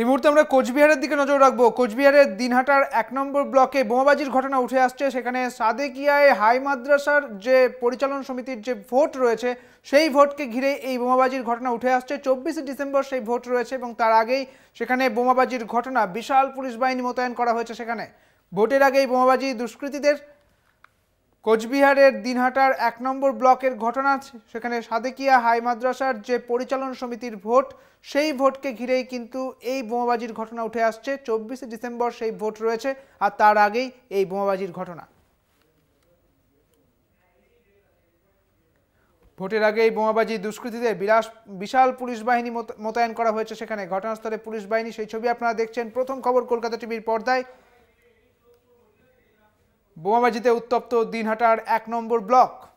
এই মুহূর্তে আমরা কোচবিহারের দিকে নজর রাখবো। কোচবিহারের দিনহাটার 1 নম্বর ব্লকে বোমাবাজির ঘটনা উঠে আসছে। সেখানে সাদেকিয়া হাই মাদ্রাসার যে পরিচালন সমিতির যে ভোট রয়েছে, সেই ভোটকে ঘিরে এই বোমাবাজির ঘটনা উঠে আসছে। 24শে ডিসেম্বর সেই ভোট রয়েছে এবং তার আগেই সেখানে বোমাবাজির ঘটনা, বিশাল পুলিশ বাহিনী মোতায়েন করা হয়েছে। সেখানে ভোটের আগেই বোমাবাজি দুষ্কৃতীদের। কোচবিহারের দিনহাটার 1 নম্বর ব্লকের ঘটনা, সেখানে সাদেকিয়া হাই মাদ্রাসার যে পরিচালন সমিতির ভোট, সেই ভোটকে ঘিরেই কিন্তু এই বোমাবাজির ঘটনা উঠে আসছে। 24শে ডিসেম্বর সেই ভোট রয়েছে, আর তার আগেই এই বোমাবাজির ঘটনা। ভোটের আগে এই বোমাবাজি দুষ্কৃতীদের বিশাল পুলিশ বাহিনী মোতায়েন করা হয়েছে। সেখানে ঘটনাস্থলে পুলিশ বাহিনী, সেই ছবি আপনারা দেখছেন প্রথম খবর কলকাতা টিভির পর্দায়। বোমাবাজিতে উত্তপ্ত দিনহাটার 1 নম্বর ব্লক।